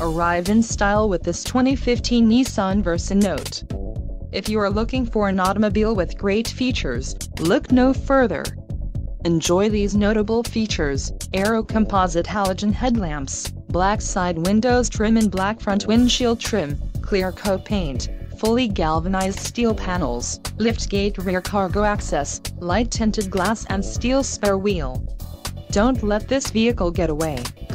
Arrived in style with this 2015 Nissan Versa Note. If you are looking for an automobile with great features, look no further. Enjoy these notable features: aero composite halogen headlamps, black side windows trim and black front windshield trim, clear coat paint, fully galvanized steel panels, liftgate rear cargo access, light tinted glass and steel spare wheel. Don't let this vehicle get away.